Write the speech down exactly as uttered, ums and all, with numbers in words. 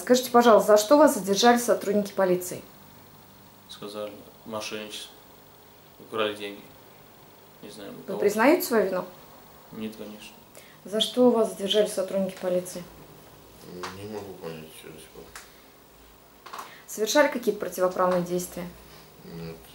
Скажите, пожалуйста, за что вас задержали сотрудники полиции? Сказали, мошенничество, украли деньги. Не знаю, вы признаете свою вину? Нет, конечно. За что вас задержали сотрудники полиции? Не могу понять, что. Совершали какие-то противоправные действия? Нет.